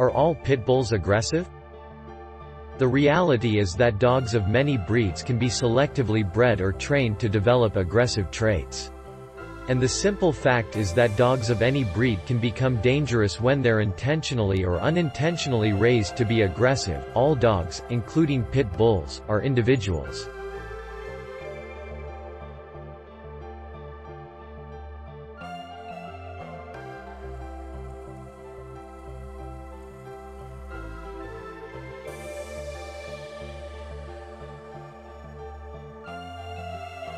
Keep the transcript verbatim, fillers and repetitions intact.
Are all pit bulls aggressive? The reality is that dogs of many breeds can be selectively bred or trained to develop aggressive traits. And the simple fact is that dogs of any breed can become dangerous when they're intentionally or unintentionally raised to be aggressive. All dogs, including pit bulls, are individuals.